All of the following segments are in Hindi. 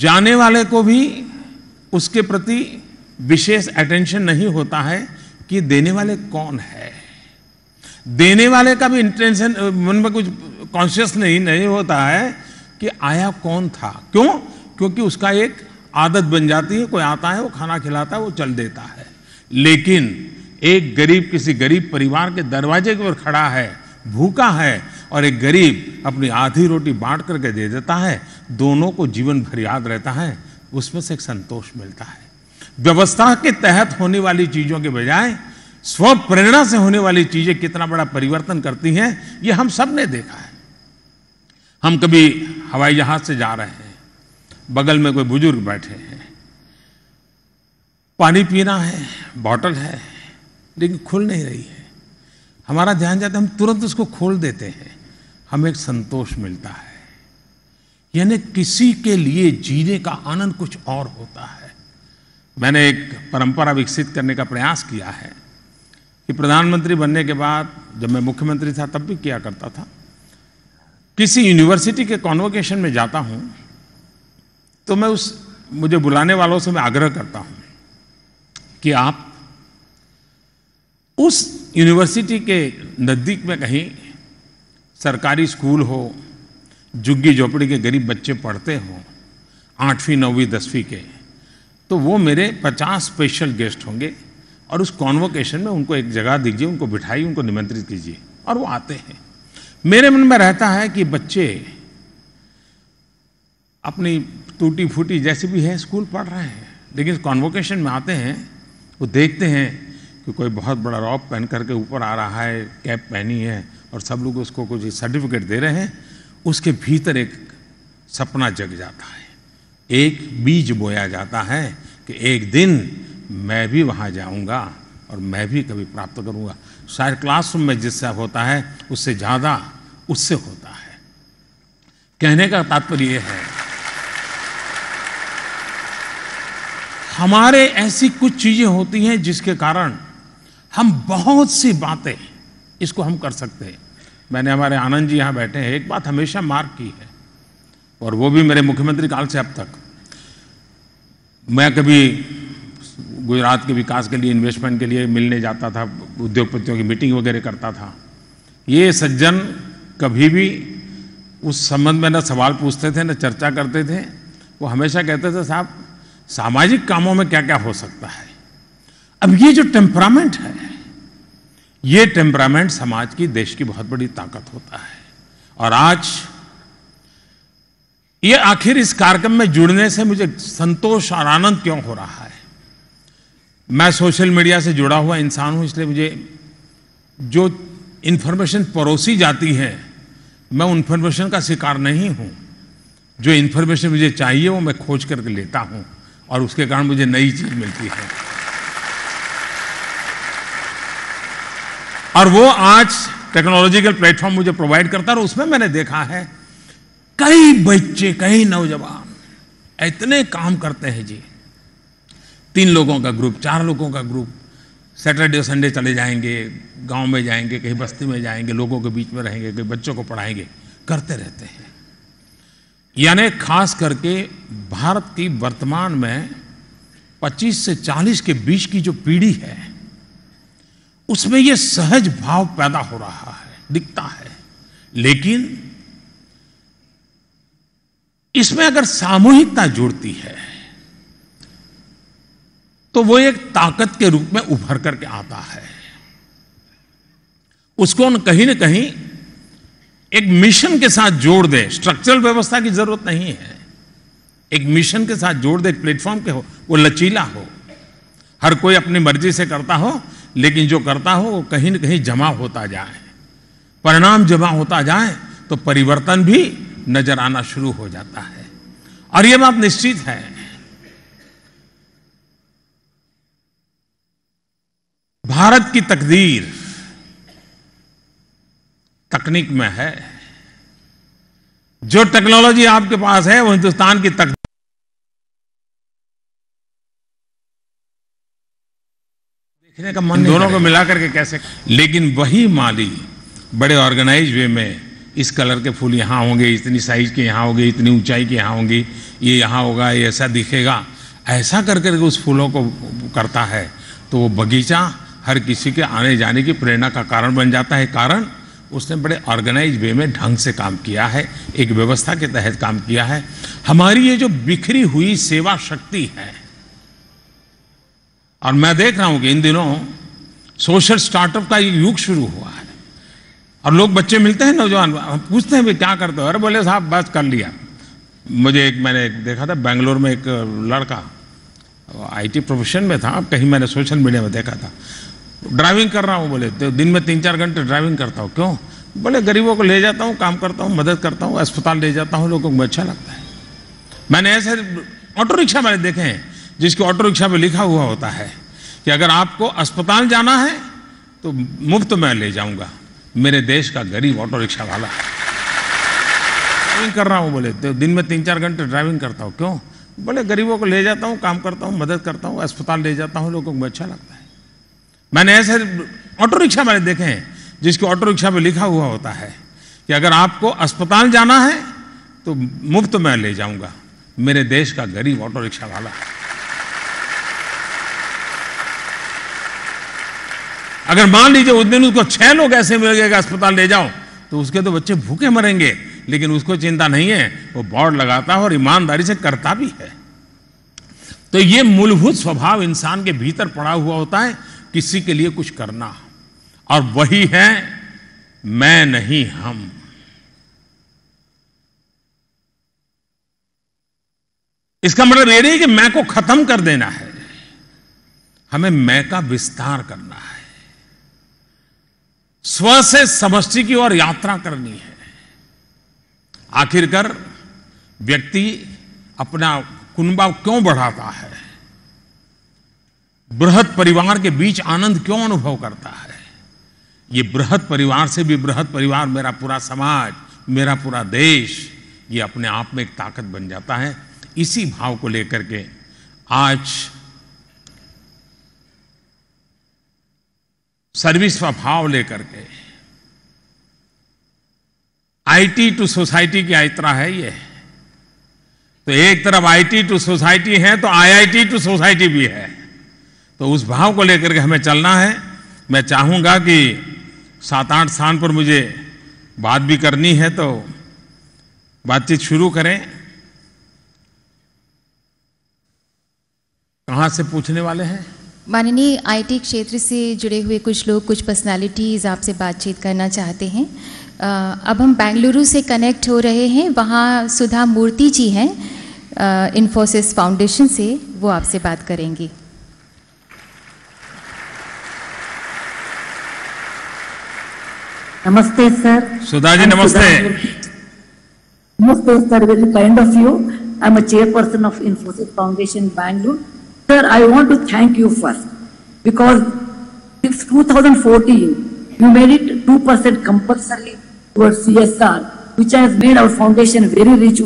जाने वाले को भी उसके प्रति विशेष अटेंशन नहीं होता है कि देने वाले कौन है। देने वाले का भी इंटेंशन मन में कुछ कॉन्शियस नहीं होता है कि आया कौन था। क्यों? क्योंकि उसका एक आदत बन जाती है, कोई आता है वो खाना खिलाता है वो चल देता है। लेकिन एक गरीब किसी गरीब परिवार के दरवाजे के ऊपर खड़ा है, भूखा है, और एक गरीब अपनी आधी रोटी बांट करके दे देता है, दोनों को जीवन भर याद रहता है, उसमें से एक संतोष मिलता है। व्यवस्था के तहत होने वाली चीज़ों के बजाय स्व प्रेरणा से होने वाली चीज़ें कितना बड़ा परिवर्तन करती हैं, ये हम सब ने देखा है। हम कभी हवाई जहाज से जा रहे हैं, बगल में कोई बुजुर्ग बैठे हैं, पानी पीना है, बॉटल है, लेकिन खुल नहीं रही है। हमारा ध्यान जाता है, हम तुरंत उसको खोल देते हैं, हमें एक संतोष मिलता है। यानी किसी के लिए जीने का आनंद कुछ और होता है। मैंने एक परंपरा विकसित करने का प्रयास किया है कि प्रधानमंत्री बनने के बाद, जब मैं मुख्यमंत्री था तब भी किया करता था, किसी यूनिवर्सिटी के कॉन्वोकेशन में जाता हूँ तो मैं उस मुझे बुलाने वालों से मैं आग्रह करता हूँ कि आप उस यूनिवर्सिटी के नज़दीक में कहीं सरकारी स्कूल हो, झुग्गी झोपड़ी के गरीब बच्चे पढ़ते हों, 8वीं 9वीं 10वीं के, तो वो मेरे 50 स्पेशल गेस्ट होंगे और उस कॉन्वोकेशन में उनको एक जगह दीजिए, उनको बिठाइए, उनको निमंत्रित कीजिए, और वो आते हैं। मेरे मन में रहता है कि बच्चे अपनी टूटी फूटी जैसी भी है स्कूल पढ़ रहे हैं, लेकिन कॉन्वोकेशन में आते हैं, वो देखते हैं कि कोई बहुत बड़ा रॉब पहन करके ऊपर आ रहा है, कैप पहनी है, और सब लोग उसको कुछ सर्टिफिकेट दे रहे हैं, उसके भीतर एक सपना जग जाता है, एक बीज बोया जाता है कि एक दिन मैं भी वहाँ जाऊँगा और मैं भी कभी प्राप्त करूँगा। शायद क्लासरूम में जिससे होता है उससे ज़्यादा उससे होता है। कहने का तात्पर्य यह है, हमारे ऐसी कुछ चीज़ें होती हैं जिसके कारण हम बहुत सी बातें इसको हम कर सकते हैं। मैंने हमारे आनंद जी यहाँ बैठे हैं, एक बात हमेशा मार्क की है, और वो भी मेरे मुख्यमंत्री काल से अब तक। मैं कभी गुजरात के विकास के लिए, इन्वेस्टमेंट के लिए मिलने जाता था, उद्योगपतियों की मीटिंग वगैरह करता था, ये सज्जन कभी भी उस संबंध में न सवाल पूछते थे न चर्चा करते थे। वो हमेशा कहते थे, साहब सामाजिक कामों में क्या क्या हो सकता है। अब ये जो टेम्परामेंट है, ये टेम्परामेंट समाज की, देश की बहुत बड़ी ताकत होता है। और आज ये आखिर इस कार्यक्रम में जुड़ने से मुझे संतोष और आनंद क्यों हो रहा है? मैं सोशल मीडिया से जुड़ा हुआ इंसान हूँ, इसलिए मुझे जो इन्फॉर्मेशन परोसी जाती है, मैं उन इन्फॉर्मेशन का शिकार नहीं हूँ। जो इन्फॉर्मेशन मुझे चाहिए वो मैं खोज करके लेता हूँ, और उसके कारण मुझे नई चीज़ मिलती है। और वो आज टेक्नोलॉजिकल प्लेटफॉर्म मुझे प्रोवाइड करता है, और उसमें मैंने देखा है कई बच्चे, कई नौजवान इतने काम करते हैं जी, 3 लोगों का ग्रुप 4 लोगों का ग्रुप, सैटरडे संडे चले जाएंगे, गांव में जाएंगे, कहीं बस्ती में जाएंगे, लोगों के बीच में रहेंगे, कहीं बच्चों को पढ़ाएंगे, करते रहते हैं। यानी खास करके भारत की वर्तमान में 25 से 40 के बीच की जो पीढ़ी है, उसमें ये सहज भाव पैदा हो रहा है, दिखता है। लेकिन इसमें अगर सामूहिकता जुड़ती है तो वो एक ताकत के रूप में उभर करके आता है। उसको न कहीं एक मिशन के साथ जोड़ दे, स्ट्रक्चरल व्यवस्था की जरूरत नहीं है, एक मिशन के साथ जोड़ दे, एक प्लेटफॉर्म के हो, वो लचीला हो, हर कोई अपनी मर्जी से करता हो, लेकिन जो करता हो वो कहीं न कहीं जमा होता जाए, परिणाम जमा होता जाए तो परिवर्तन भी नजर आना शुरू हो जाता है। और ये बात निश्चित है, भारत की तकदीर तकनीक में है। जो टेक्नोलॉजी आपके पास है वो हिंदुस्तान की तकदीर। देखने का मन दोनों को मिलाकर के कैसे, लेकिन वही माली बड़े ऑर्गेनाइज वे में इस कलर के फूल यहाँ होंगे, इतनी साइज़ के यहाँ होंगे, इतनी ऊंचाई के यहाँ होंगी, ये यहाँ होगा, ये ऐसा दिखेगा, ऐसा कर करके उस फूलों को करता है। तो वो बगीचा हर किसी के आने जाने की प्रेरणा का कारण बन जाता है। कारण उसने बड़े ऑर्गेनाइज वे में ढंग से काम किया है, एक व्यवस्था के तहत काम किया है। हमारी ये जो बिखरी हुई सेवा शक्ति है, और मैं देख रहा हूँ कि इन दिनों सोशल स्टार्टअप का युग शुरू हुआ है और लोग बच्चे मिलते हैं नौजवान, पूछते हैं भाई क्या करते हो, अरे बोले साहब बस कर लिया। मुझे मैंने देखा था बेंगलोर में एक लड़का आईटी प्रोफेशन में था, अब कहीं मैंने सोशल मीडिया में देखा था, ड्राइविंग कर रहा हूँ बोले, तो दिन में 3-4 घंटे ड्राइविंग करता हूँ। क्यों? बोले गरीबों को ले जाता हूँ, काम करता हूँ, मदद करता हूँ, अस्पताल ले जाता हूँ, लोगों को अच्छा लगता है। मैंने ऐसे ऑटो रिक्शा मैंने देखे हैं जिसके ऑटो रिक्शा पर लिखा हुआ होता है कि अगर आपको अस्पताल जाना है तो मुफ्त में ले जाऊँगा, मेरे देश का गरीब ऑटो रिक्शा वाला। ड्राइविंग कर रहा हूँ बोले, तो दिन में 3-4 घंटे ड्राइविंग करता हूँ। क्यों? बोले गरीबों को ले जाता हूँ, काम करता हूँ, मदद करता हूँ, अस्पताल ले जाता हूँ, लोगों को अच्छा लगता है। मैंने ऐसे ऑटो रिक्शा मैंने देखे हैं जिसके ऑटो रिक्शा पे लिखा हुआ होता है कि अगर आपको अस्पताल जाना है तो मुफ्त में ले जाऊंगा, मेरे देश का गरीब ऑटो रिक्शा वाला। अगर मान लीजिए उस दिन उसको 6 लोग ऐसे मिल गए अस्पताल ले जाओ, तो उसके तो बच्चे भूखे मरेंगे, लेकिन उसको चिंता नहीं है, वो बोर्ड लगाता है और ईमानदारी से करता भी है। तो ये मूलभूत स्वभाव इंसान के भीतर पड़ा हुआ होता है, किसी के लिए कुछ करना, और वही है मैं नहीं हम। इसका मतलब ये नहीं कि मैं को खत्म कर देना है, हमें मैं का विस्तार करना है, स्व से समष्टि की ओर यात्रा करनी है। आखिरकार व्यक्ति अपना कुनबा क्यों बढ़ाता है, बृहद परिवार के बीच आनंद क्यों अनुभव करता है? ये बृहद परिवार से भी बृहद परिवार, मेरा पूरा समाज, मेरा पूरा देश, ये अपने आप में एक ताकत बन जाता है। इसी भाव को लेकर के आज सर्विस का भाव लेकर के आईटी टू सोसाइटी की यात्रा है ये। तो एक तरफ आईटी टू सोसाइटी है तो आईआईटी टू सोसाइटी भी है, तो उस भाव को लेकर के हमें चलना है। मैं चाहूँगा कि 7-8 स्थान पर मुझे बात भी करनी है, तो बातचीत शुरू करें। कहाँ से पूछने वाले हैं? माननीय आईटी क्षेत्र से जुड़े हुए कुछ लोग, कुछ पर्सनालिटीज़ आपसे बातचीत करना चाहते हैं। अब हम बेंगलुरु से कनेक्ट हो रहे हैं, वहाँ सुधा मूर्ति जी हैं इन्फोसिस फाउंडेशन से, वो आपसे बात करेंगी। Namaste sir. Sudha ji, namaste. Namaste sir, very kind of you. I am a chairperson of Infosys Foundation, Bangalore. Sir, I want to thank you first because since 2014 you made it 2% compulsory towards CSR, which has made our foundation very rich.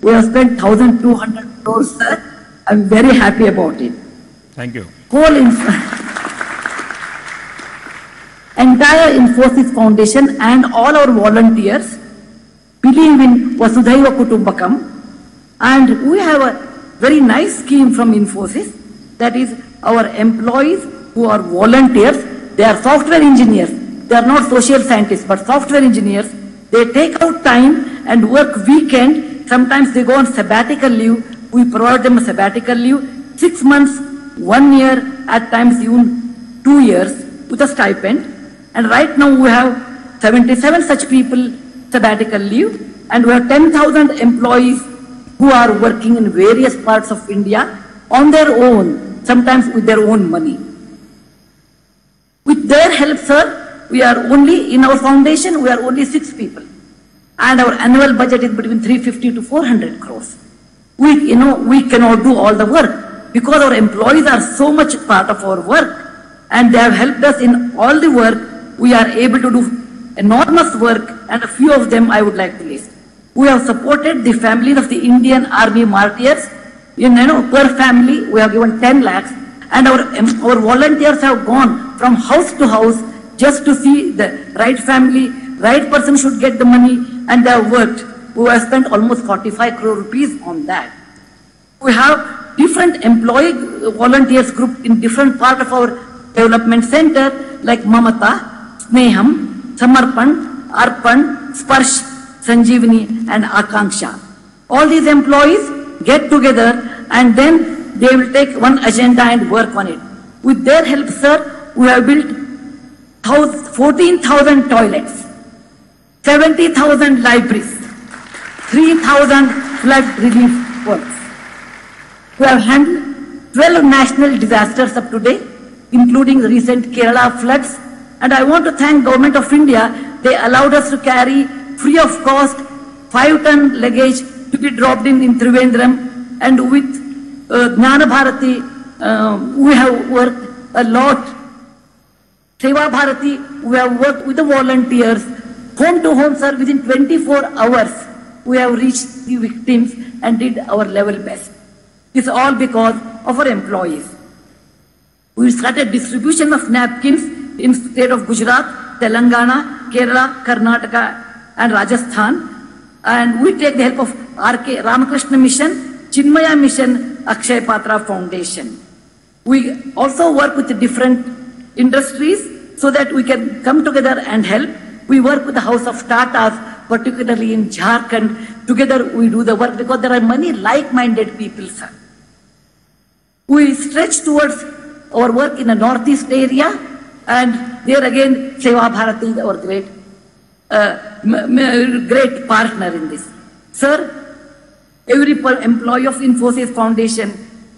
We have spent 1,200 crores, sir. I am very happy about it. Thank you. Whole entire Infosys Foundation and all our volunteers believe in Vasudhaiva Kutumbakam, and we have a very nice scheme from Infosys, that is our employees who are volunteers, they are software engineers, they are not social scientists but software engineers, they take out time and work weekend, sometimes they go on sabbatical leave, we provide them a sabbatical leave, 6 months, 1 year, at times even 2 years with a stipend. And right now we have 77 such people sabbatical leave, and we have 10,000 employees who are working in various parts of India on their own, sometimes with their own money. With their help, sir, we are only, in our foundation, we are only 6 people. And our annual budget is between 350 to 400 crores. We, you know, we cannot do all the work because our employees are so much part of our work and they have helped us in all the work. We are able to do enormous work, and a few of them I would like to list. We have supported the families of the Indian Army martyrs. Per family we have given 10 lakhs, and our volunteers have gone from house to house just to see the right family right person should get the money, and they have worked. We have spent almost 45 crore rupees on that. We have different employee volunteers group in different part of our development center, like Mamata, Sneham, Samarpan, Arpan, Sparsh, Sanjeevani, and Akanksha. All these employees get together and then they will take one agenda and work on it. With their help, sir, we have built 14,000 toilets, 70,000 libraries, 3,000 flood relief works. We have handled 12 national disasters up to date, including the recent Kerala floods. And I want to thank Government of India. They allowed us to carry free of cost 5-ton luggage to be dropped in Trivandrum. And with Jnana Bharati, we have worked a lot. Seva Bharati, we have worked with the volunteers. Home to home, sir, within 24 hours, we have reached the victims and did our level best. It's all because of our employees. We started distribution of napkins in state of Gujarat, Telangana, Kerala, Karnataka, and Rajasthan. And we take the help of Ramakrishna Mission, Chinmaya Mission, Akshay Patra Foundation. We also work with the different industries so that we can come together and help. We work with the House of Tatas, particularly in Jharkhand. Together we do the work because there are many like-minded people, sir. We stretch towards our work in the northeast area, and there again Seva Bharati is our great partner in this. Sir, every employee of Infosys Foundation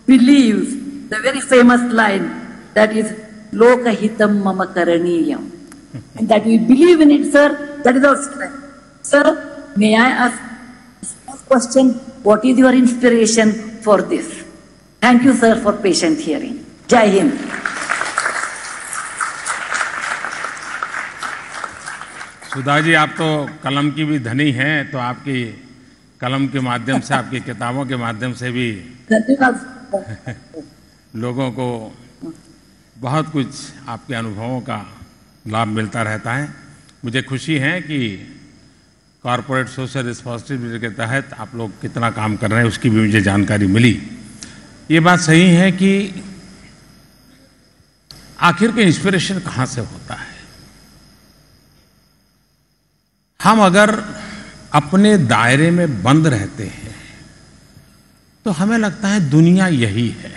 believes the very famous line that is Lokahitam Mama Karaniyam. And that we believe in it, sir, that is our strength. Sir, may I ask this question? What is your inspiration for this? Thank you, sir, for patient hearing. Jai Hind. Sudha ji, आप तो कलम की भी धनी हैं, तो आपकी कलम के माध्यम से, आपकी किताबों के माध्यम से भी लोगों को बहुत कुछ आपके अनुभवों का लाभ मिलता रहता है। मुझे खुशी है कि कॉरपोरेट सोशल रिस्पॉन्सिबिलिटी के तहत आप लोग कितना काम कर रहे हैं उसकी भी मुझे जानकारी मिली। ये बात सही है कि आखिर के इंस्पिरेशन कहाँ से होता है। हम अगर अपने दायरे में बंद रहते हैं तो हमें लगता है दुनिया यही है,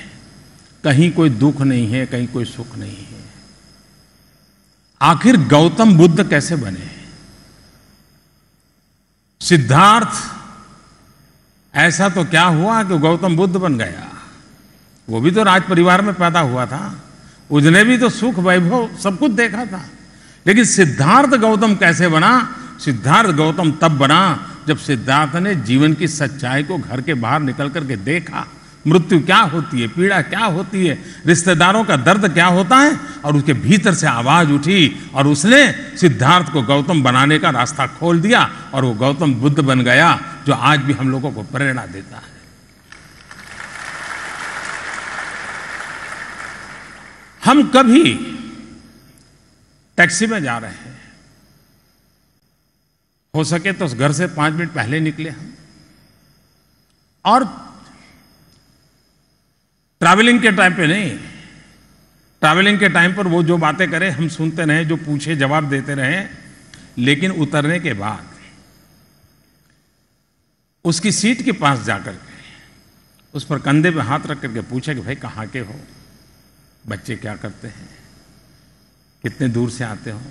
कहीं कोई दुख नहीं है, कहीं कोई सुख नहीं है। आखिर गौतम बुद्ध कैसे बने, सिद्धार्थ ऐसा तो क्या हुआ कि गौतम बुद्ध बन गया? वो भी तो राज परिवार में पैदा हुआ था, उसने भी तो सुख वैभव सब कुछ देखा था। लेकिन सिद्धार्थ गौतम कैसे बना? सिद्धार्थ गौतम तब बना जब सिद्धार्थ ने जीवन की सच्चाई को घर के बाहर निकल करके देखा। मृत्यु क्या होती है, पीड़ा क्या होती है, रिश्तेदारों का दर्द क्या होता है, और उसके भीतर से आवाज उठी और उसने सिद्धार्थ को गौतम बनाने का रास्ता खोल दिया और वो गौतम बुद्ध बन गया, जो आज भी हम लोगों को प्रेरणा देता है। हम कभी टैक्सी में जा रहे हैं, हो सके तो घर से 5 मिनट पहले निकले हम, और ट्रैवलिंग के टाइम पे नहीं, ट्रैवलिंग के टाइम पर वो जो बातें करें हम सुनते रहे, जो पूछे जवाब देते रहे, लेकिन उतरने के बाद उसकी सीट के पास जाकर के उस पर कंधे पे हाथ रख करके पूछे कि भाई कहाँ के हो, बच्चे क्या करते हैं, कितने दूर से आते हो,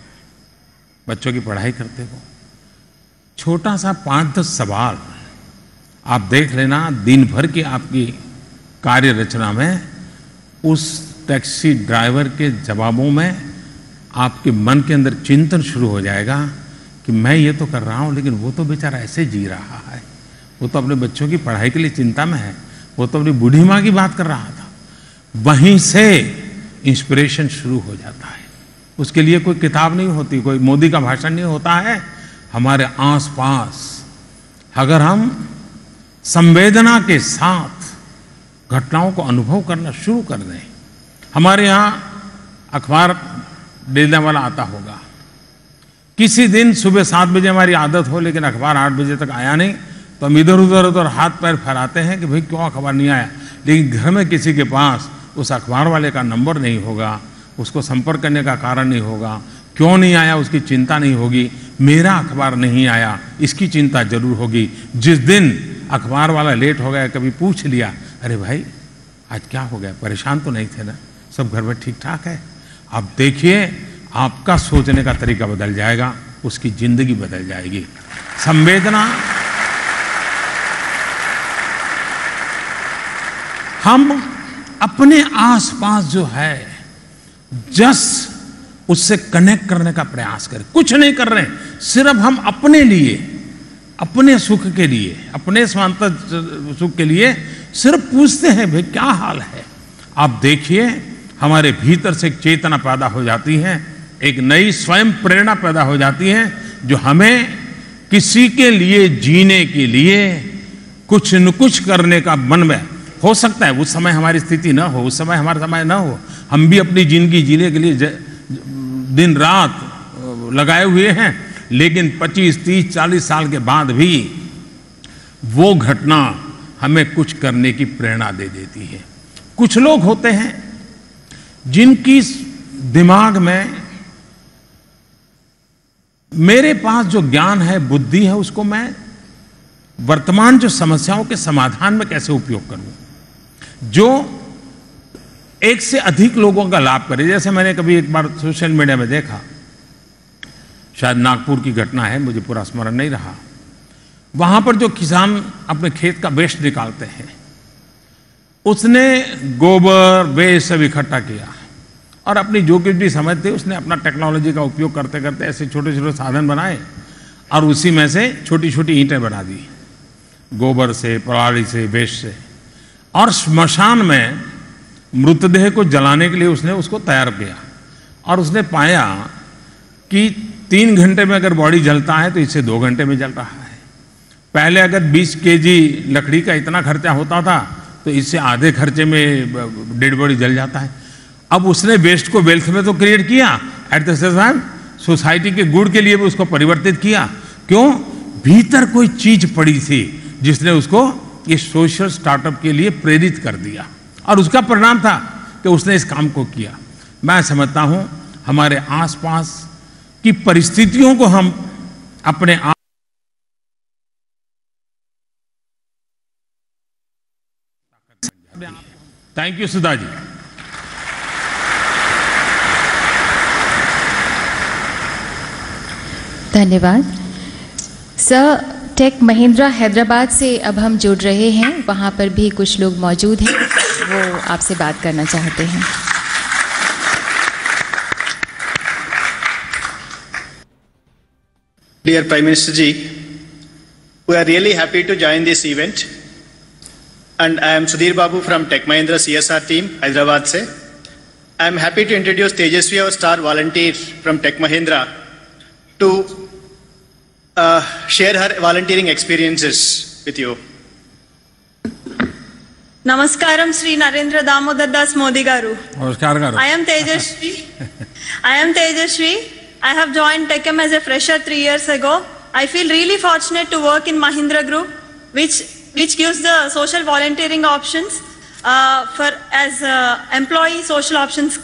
बच्चों की पढ़ाई करते हो। छोटा सा 5-10 सवाल आप देख लेना, दिन भर की आपकी कार्य रचना में उस टैक्सी ड्राइवर के जवाबों में आपके मन के अंदर चिंतन शुरू हो जाएगा कि मैं ये तो कर रहा हूँ लेकिन वो तो बेचारा ऐसे जी रहा है, वो तो अपने बच्चों की पढ़ाई के लिए चिंता में है, वो तो अपनी बूढ़ी माँ की बात कर रहा था। वहीं से इंस्पिरेशन शुरू हो जाता है। उसके लिए कोई किताब नहीं होती, कोई मोदी का भाषण नहीं होता है। हमारे आसपास अगर हम संवेदना के साथ घटनाओं को अनुभव करना शुरू कर दें, हमारे यहाँ अखबार देने वाला आता होगा, किसी दिन सुबह 7 बजे हमारी आदत हो लेकिन अखबार 8 बजे तक आया नहीं तो हम इधर उधर उधर हाथ पैर फैलाते हैं कि भाई क्यों अखबार नहीं आया, लेकिन घर में किसी के पास उस अखबार वाले का नंबर नहीं होगा, उसको संपर्क करने का कारण नहीं होगा, क्यों नहीं आया उसकी चिंता नहीं होगी, मेरा अखबार नहीं आया इसकी चिंता जरूर होगी। जिस दिन अखबार वाला लेट हो गया कभी पूछ लिया अरे भाई आज क्या हो गया, परेशान तो नहीं थे ना, सब घर में ठीक ठाक है, आप देखिए आपका सोचने का तरीका बदल जाएगा, उसकी जिंदगी बदल जाएगी। संवेदना, हम अपने आसपास जो है जस्ट उससे कनेक्ट करने का प्रयास करें। कुछ नहीं कर रहे हैं, सिर्फ हम अपने लिए, अपने सुख के लिए, अपने स्वांतः सुख के लिए सिर्फ पूछते हैं भाई क्या हाल है। आप देखिए हमारे भीतर से एक चेतना पैदा हो जाती है, एक नई स्वयं प्रेरणा पैदा हो जाती है जो हमें किसी के लिए जीने के लिए कुछ न कुछ करने का मन में। हो सकता है उस समय हमारी स्थिति ना हो, उस समय हमारा समय ना हो, हम भी अपनी जिंदगी जीने के लिए दिन रात लगाए हुए हैं, लेकिन 25, 30, 40 साल के बाद भी वो घटना हमें कुछ करने की प्रेरणा दे देती है। कुछ लोग होते हैं जिनकी दिमाग में मेरे पास जो ज्ञान है, बुद्धि है, उसको मैं वर्तमान जो समस्याओं के समाधान में कैसे उपयोग करूं, जो एक से अधिक लोगों का लाभ करे। जैसे मैंने कभी एक बार सोशल मीडिया में देखा, शायद नागपुर की घटना है, मुझे पूरा स्मरण नहीं रहा, वहां पर जो किसान अपने खेत का वेस्ट निकालते हैं, उसने गोबर वेस्ट सब इकट्ठा किया और अपनी जो कुछ भी समझ थी उसने अपना टेक्नोलॉजी का उपयोग करते करते ऐसे छोटे छोटे साधन बनाए और उसी में से छोटी छोटी ईंटें बना दी, गोबर से, पराली से, वेस्ट से, और स्मशान में मृतदेह को जलाने के लिए उसने उसको तैयार किया। और उसने पाया कि 3 घंटे में अगर बॉडी जलता है तो इससे 2 घंटे में जल रहा है। पहले अगर 20 केजी लकड़ी का इतना खर्चा होता था तो इससे आधे खर्चे में डेड बॉडी जल जाता है। अब उसने वेस्ट को वेल्थ में तो क्रिएट किया, at the same time society के गुड़ के लिए भी उसको परिवर्तित किया। क्यों? भीतर कोई चीज पड़ी थी जिसने उसको इस सोशल स्टार्टअप के लिए प्रेरित कर दिया और उसका परिणाम था कि उसने इस काम को किया। मैं समझता हूं हमारे आसपास की परिस्थितियों को हम अपने आप थैंक यू सुधा जी। धन्यवाद सर। टेक महिंद्रा हैदराबाद से अब हम जुड़ रहे हैं, वहाँ पर भी कुछ लोग मौजूद हैं, वो आपसे बात करना चाहते हैं। Dear Prime Minister Ji, we are really happy to join this event, and I am Sudhir Babu from Tech Mahindra CSR team, Hyderabad se. I am happy to introduce Tejasvi, our star volunteer from Tech Mahindra, to share her volunteering experiences with you. Namaskaram Sri Narendra Damodar Das Modi garu. Namaskar garu. I am Tejasvi. I have joined TechM as a fresher 3 years ago. I feel really fortunate to work in Mahindra Group, which gives the social volunteering options for as employee social options.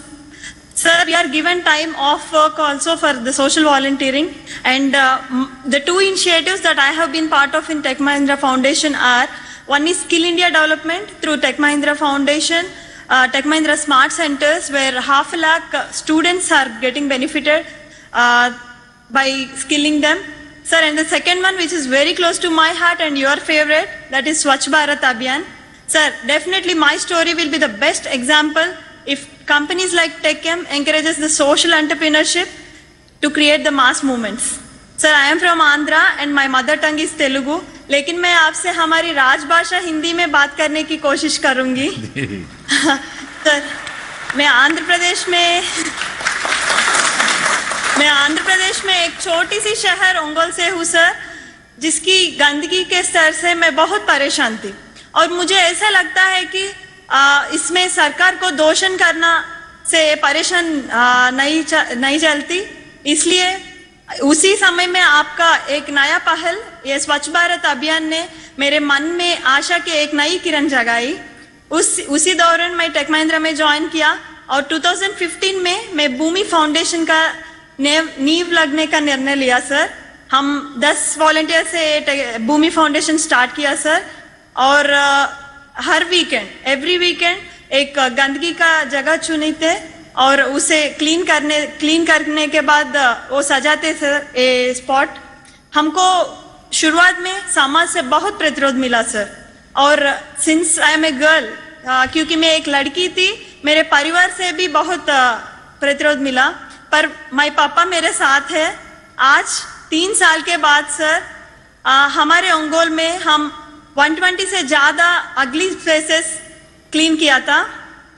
Sir, we are given time off work also for the social volunteering, and the two initiatives that I have been part of in Tech Mahindra Foundation are, one is Skill India development through Tech Mahindra Foundation. Tech Mahindra Smart Centers, where 5 lakh students are getting benefited by skilling them, sir. And the second one, which is very close to my heart and your favorite, that is Swachh Bharat Abhiyan, sir. Definitely, my story will be the best example if companies like TechM encourages the social entrepreneurship to create the mass movements. Sir, I am from Andhra and my mother tongue is Telugu, लेकिन मैं आपसे हमारी राजभाषा हिंदी में बात करने की कोशिश करूंगी। सर, मैं आंध्र प्रदेश में एक छोटी सी शहर ओंगोल से हूँ सर, जिसकी गंदगी के स्तर से मैं बहुत परेशान थी और मुझे ऐसा लगता है कि इसमें सरकार को दोषण करना से परेशान नहीं चलती, इसलिए उसी समय में आपका एक नया पहल, ये स्वच्छ भारत अभियान ने मेरे मन में आशा की एक नई किरण जगाई। उसी दौरान मैं टेक महिंद्रा में ज्वाइन किया और 2015 में मैं भूमि फाउंडेशन का नींव लगने का निर्णय लिया सर। हम 10 वॉलंटियर से भूमि फाउंडेशन स्टार्ट किया सर, और हर वीकेंड एवरी वीकेंड एक गंदगी का जगह चुनी थे और उसे क्लीन करने के बाद वो सजाते सर ये स्पॉट। हमको शुरुआत में समाज से बहुत प्रतिरोध मिला सर, और since I am a girl, क्योंकि मैं एक लड़की थी, मेरे परिवार से भी बहुत प्रतिरोध मिला, पर माय पापा मेरे साथ है। आज 3 साल के बाद सर हमारे ओंगोल में हम 120 से ज़्यादा अगली प्लेसेस क्लीन किया था,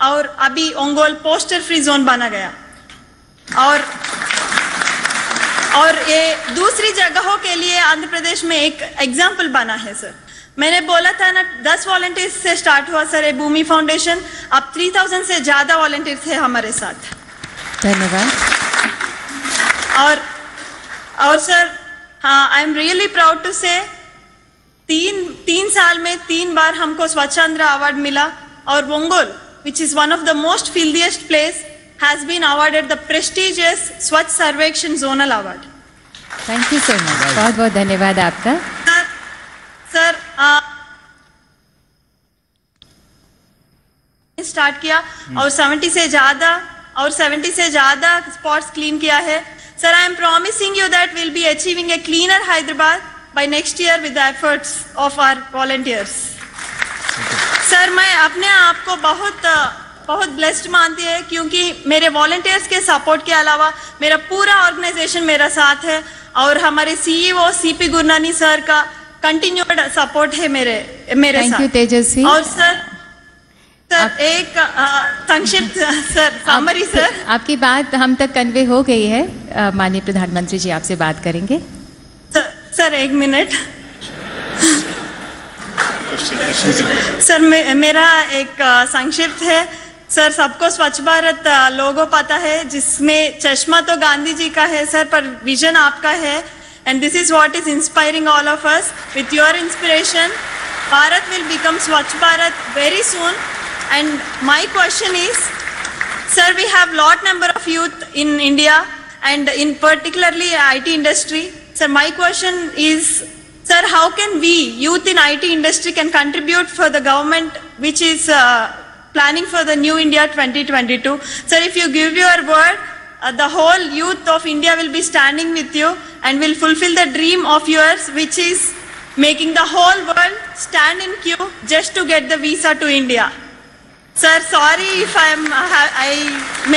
और अभी ओंगोल पोस्टर फ्री जोन बना गया, और ये दूसरी जगहों के लिए आंध्र प्रदेश में एक एग्जाम्पल बना है सर। मैंने बोला था ना, 10 वॉलंटियर्स से स्टार्ट हुआ सर ये भूमि फाउंडेशन, अब 3000 से ज़्यादा वॉलंटियर्स है हमारे साथ। धन्यवाद। और sir I am really proud to say 3 साल में 3 बार हमको स्वच्छ आंध्र अवार्ड मिला, और Ongole which is one of the most filthiest place has been awarded the prestigious Swachh Sarvekshan Zonal Award. Thank you so much. बहुत-बहुत धन्यवाद आपका। सर स्टार्ट किया और 70 से ज़्यादा स्पॉट्स क्लीन किया है sir. I am promising you that will be achieving a cleaner Hyderabad by next year with the efforts of our volunteers. Sir मैं अपने आप को बहुत बहुत ब्लेस्ड मानती है, क्योंकि मेरे वॉलंटियर्स के सपोर्ट के अलावा मेरा पूरा ऑर्गेनाइजेशन मेरा साथ है, और हमारे सीईओ सीपी गुरनानी सर का कंटिन्यूड सपोर्ट है मेरे साथ। Thank you Tejaswi. और सर एक संक्षिप्त सर समरी सर, आपकी बात हम तक कन्वे हो गई है, माननीय प्रधानमंत्री जी आपसे बात करेंगे। सर 1 मिनट सर, मेरा एक संक्षिप्त है सर। सबको स्वच्छ भारत लोगों पता है, जिसमें चश्मा तो गांधी जी का है सर, पर विजन आपका है, and this is what is inspiring all of us. With your inspiration Bharat will become Swachh Bharat very soon. And my question is sir, we have lot number of youth in India and in particularly IT industry sir. My question is sir, how can we youth in IT industry can contribute for the government which is planning for the new India 2022 sir? If you give your word, the whole youth of India will be standing with you and will fulfill the dream of yours, which is making the whole world stand in queue just to get the visa to India sir. Sorry if I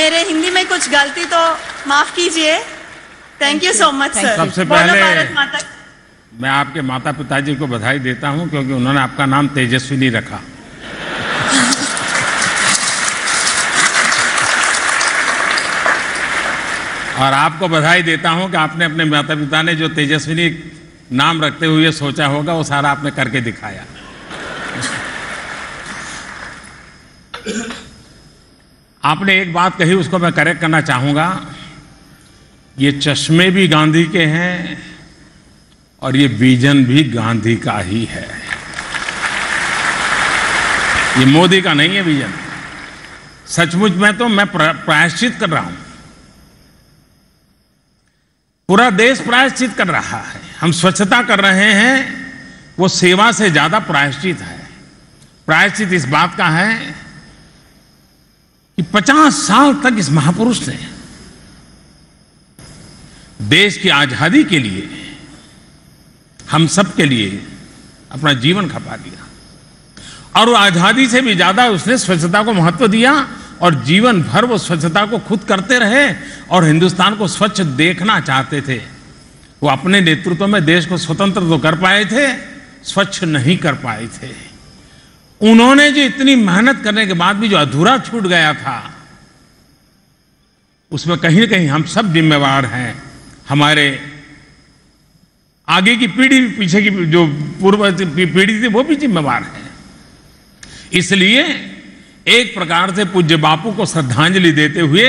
mere hindi mein kuch galti to maaf kijiye. Thank you so much sir. Bolo Bharat Mata। मैं आपके माता पिताजी को बधाई देता हूं, क्योंकि उन्होंने आपका नाम तेजस्वी नहीं रखा। और आपको बधाई देता हूं कि आपने अपने माता पिता ने जो तेजस्वी नाम रखते हुए सोचा होगा, वो सारा आपने करके दिखाया। आपने एक बात कही, उसको मैं करेक्ट करना चाहूंगा। ये चश्मे भी गांधी के हैं और ये विजन भी गांधी का ही है, ये मोदी का नहीं है विजन। सचमुच में तो मैं प्रायश्चित कर रहा हूं, पूरा देश प्रायश्चित कर रहा है। हम स्वच्छता कर रहे हैं, वो सेवा से ज्यादा प्रायश्चित है। प्रायश्चित इस बात का है कि 50 साल तक इस महापुरुष ने देश की आजादी के लिए, हम सब के लिए अपना जीवन खपा दिया, और आजादी से भी ज्यादा उसने स्वच्छता को महत्व दिया, और जीवन भर वो स्वच्छता को खुद करते रहे, और हिंदुस्तान को स्वच्छ देखना चाहते थे। वो अपने नेतृत्व में देश को स्वतंत्र तो कर पाए थे, स्वच्छ नहीं कर पाए थे। उन्होंने जो इतनी मेहनत करने के बाद भी जो अधूरा छूट गया था, उसमें कहीं न कहीं हम सब जिम्मेवार हैं। हमारे आगे की पीढ़ी, पीछे की जो पूर्व पीढ़ी थी, वो भी जिम्मेवार है। इसलिए एक प्रकार से पूज्य बापू को श्रद्धांजलि देते हुए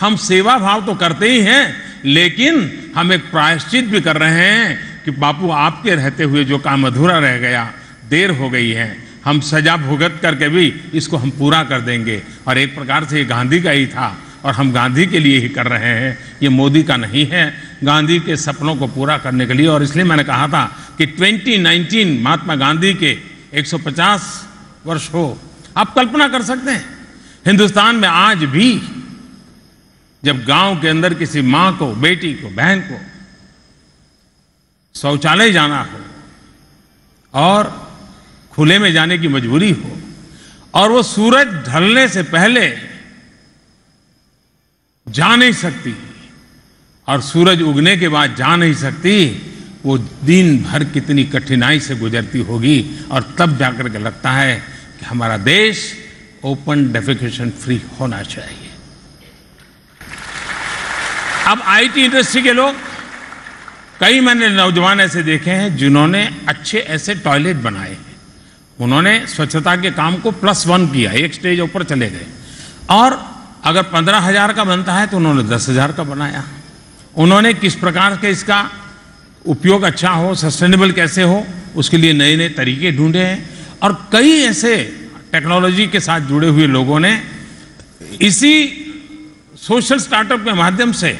हम सेवा भाव तो करते ही हैं, लेकिन हम एक प्रायश्चित भी कर रहे हैं कि बापू आपके रहते हुए जो काम अधूरा रह गया, देर हो गई है, हम सजा भुगत करके भी इसको हम पूरा कर देंगे। और एक प्रकार से ये गांधी का ही था और हम गांधी के लिए ही कर रहे हैं, ये मोदी का नहीं है, गांधी के सपनों को पूरा करने के लिए। और इसलिए मैंने कहा था कि 2019 महात्मा गांधी के 150 वर्ष हो। आप कल्पना कर सकते हैं हिंदुस्तान में आज भी जब गांव के अंदर किसी माँ को, बेटी को, बहन को शौचालय जाना हो और खुले में जाने की मजबूरी हो और वो सूरज ढलने से पहले जा नहीं सकती और सूरज उगने के बाद जा नहीं सकती, वो दिन भर कितनी कठिनाई से गुजरती होगी। और तब जाकर के लगता है कि हमारा देश ओपन डेफिकेशन फ्री होना चाहिए। अब आईटी इंडस्ट्री के लोग, कई मैंने नौजवान ऐसे देखे हैं जिन्होंने अच्छे ऐसे टॉयलेट बनाए हैं, उन्होंने स्वच्छता के काम को +1 किया, एक स्टेज ऊपर चले गए। और अगर 15,000 का बनता है तो उन्होंने 10,000 का बनाया। उन्होंने किस प्रकार के इसका उपयोग अच्छा हो, सस्टेनेबल कैसे हो, उसके लिए नए नए तरीके ढूंढे हैं। और कई ऐसे टेक्नोलॉजी के साथ जुड़े हुए लोगों ने इसी सोशल स्टार्टअप के माध्यम से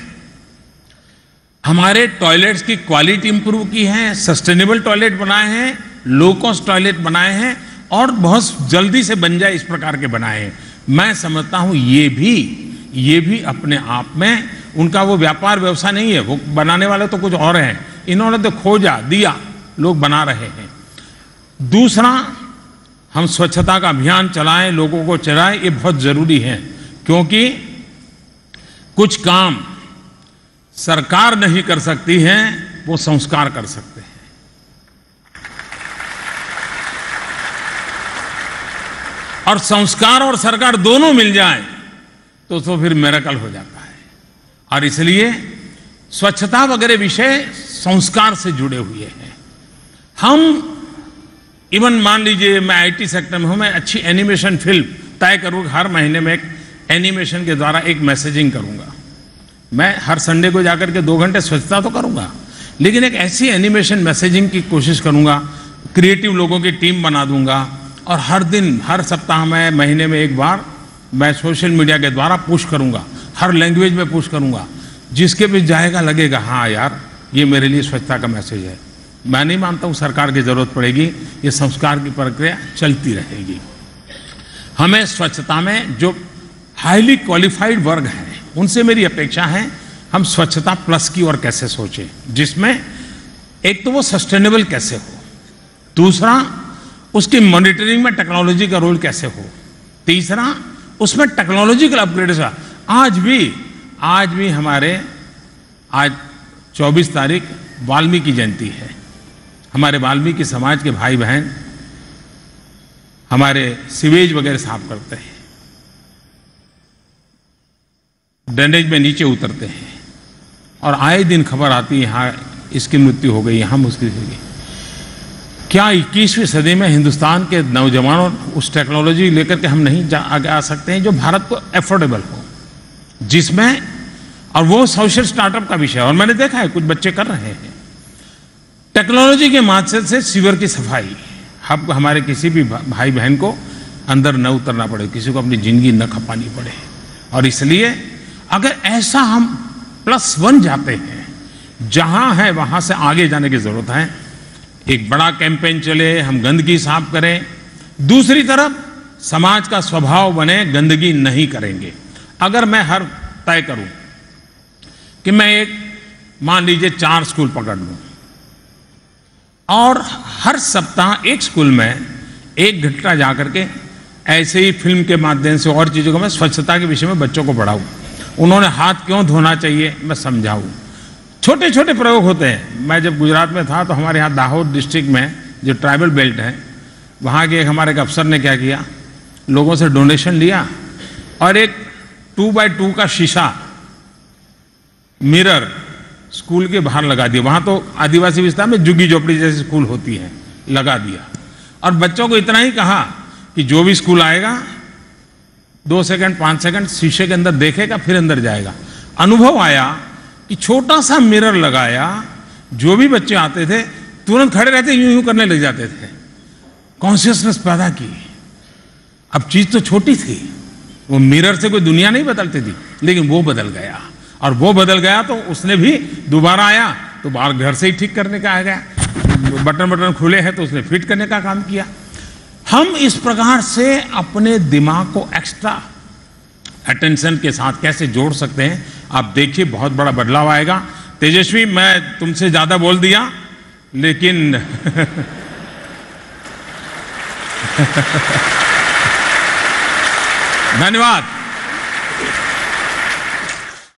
हमारे टॉयलेट्स की क्वालिटी इंप्रूव की है, सस्टेनेबल टॉयलेट बनाए हैं, लो कॉस्ट टॉयलेट बनाए हैं और बहुत जल्दी से बन जाए इस प्रकार के बनाए हैं। मैं समझता हूँ ये भी अपने आप में उनका वो व्यापार व्यवसाय नहीं है, वो बनाने वाले तो कुछ और हैं, इन्होंने तो खोजा, दिया, लोग बना रहे हैं। दूसरा, हम स्वच्छता का अभियान चलाएं, लोगों को चलाएं, ये बहुत ज़रूरी है क्योंकि कुछ काम सरकार नहीं कर सकती है, वो संस्कार कर सकते हैं। और संस्कार और सरकार दोनों मिल जाएं तो फिर मिरेकल हो जाता है। और इसलिए स्वच्छता वगैरह विषय संस्कार से जुड़े हुए हैं। हम इवन मान लीजिए मैं आईटी सेक्टर में हूं, मैं अच्छी एनिमेशन फिल्म तय करूँगा, हर महीने में एक एनिमेशन के द्वारा एक मैसेजिंग करूँगा। मैं हर संडे को जाकर के 2 घंटे स्वच्छता तो करूँगा, लेकिन एक ऐसी एनिमेशन मैसेजिंग की कोशिश करूँगा, क्रिएटिव लोगों की टीम बना दूँगा और हर दिन, हर सप्ताह में, महीने में एक बार मैं सोशल मीडिया के द्वारा पुश करूँगा, हर लैंग्वेज में पुश करूँगा। जिसके भी जाएगा लगेगा हाँ यार ये मेरे लिए स्वच्छता का मैसेज है। मैं नहीं मानता हूँ सरकार की ज़रूरत पड़ेगी, ये संस्कार की प्रक्रिया चलती रहेगी। हमें स्वच्छता में जो हाईली क्वालिफाइड वर्ग हैं उनसे मेरी अपेक्षा है हम स्वच्छता प्लस की ओर कैसे सोचें, जिसमें एक तो वो सस्टेनेबल कैसे हो, दूसरा उसकी मॉनिटरिंग में टेक्नोलॉजी का रोल कैसे हो, तीसरा उसमें टेक्नोलॉजिकल अपग्रेडेशन। आज भी हमारे आज 24 तारीख वाल्मीकि जयंती है। हमारे वाल्मीकि समाज के भाई बहन हमारे सीवेज वगैरह साफ करते हैं, ड्रेनेज में नीचे उतरते हैं और आए दिन खबर आती है यहाँ इसकी मृत्यु हो गई, यहाँ उसकी हो गई। क्या 21वीं सदी में हिंदुस्तान के नौजवानों उस टेक्नोलॉजी लेकर के हम नहीं आगे आ सकते हैं जो भारत को एफोर्डेबल हो, जिसमें और वो सोशल स्टार्टअप का विषय। और मैंने देखा है कुछ बच्चे कर रहे हैं टेक्नोलॉजी के माध्यम से सीवर की सफाई। हम हमारे किसी भी भाई बहन को अंदर न उतरना पड़े, किसी को अपनी जिंदगी न खपानी पड़े। और इसलिए अगर ऐसा हम +1 जाते हैं, जहाँ है वहाँ से आगे जाने की ज़रूरत है। एक बड़ा कैंपेन चले, हम गंदगी साफ करें, दूसरी तरफ समाज का स्वभाव बने गंदगी नहीं करेंगे। अगर मैं हर तय करूं कि मैं एक मान लीजिए 4 स्कूल पकड़ लूं और हर सप्ताह एक स्कूल में 1 घंटा जाकर के ऐसे ही फिल्म के माध्यम से और चीज़ों को मैं स्वच्छता के विषय में बच्चों को पढ़ाऊं, उन्होंने हाथ क्यों धोना चाहिए मैं समझाऊं। छोटे छोटे प्रयोग होते हैं। मैं जब गुजरात में था तो हमारे यहाँ दाहोद डिस्ट्रिक्ट में जो ट्राइबल बेल्ट है वहाँ के हमारे एक अफसर ने क्या किया, लोगों से डोनेशन लिया और एक 2x2 का शीशा मिरर स्कूल के बाहर लगा दिया। वहाँ तो आदिवासी विस्तार में झुग्गी झोपड़ी जैसी स्कूल होती है, लगा दिया और बच्चों को इतना ही कहा कि जो भी स्कूल आएगा 2 सेकंड 5 सेकंड शीशे के अंदर देखेगा फिर अंदर जाएगा। अनुभव आया कि छोटा सा मिरर लगाया, जो भी बच्चे आते थे तुरंत खड़े रहते यूं यूं करने लग जाते थे, कॉन्शियसनेस पैदा की। अब चीज़ तो छोटी थी, वो मिरर से कोई दुनिया नहीं बदलती थी, लेकिन वो बदल गया, और वो बदल गया तो उसने भी दोबारा आया तो बाहर घर से ही ठीक करने का आ गया, बटन खुले हैं तो उसने फिट करने का काम किया। हम इस प्रकार से अपने दिमाग को एक्स्ट्रा अटेंशन के साथ कैसे जोड़ सकते हैं, आप देखिए बहुत बड़ा बदलाव आएगा। तेजस्वी, मैं तुमसे ज़्यादा बोल दिया लेकिन धन्यवाद।